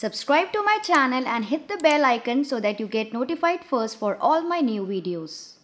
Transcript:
Subscribe to my channel and hit the bell icon so that you get notified first for all my new videos.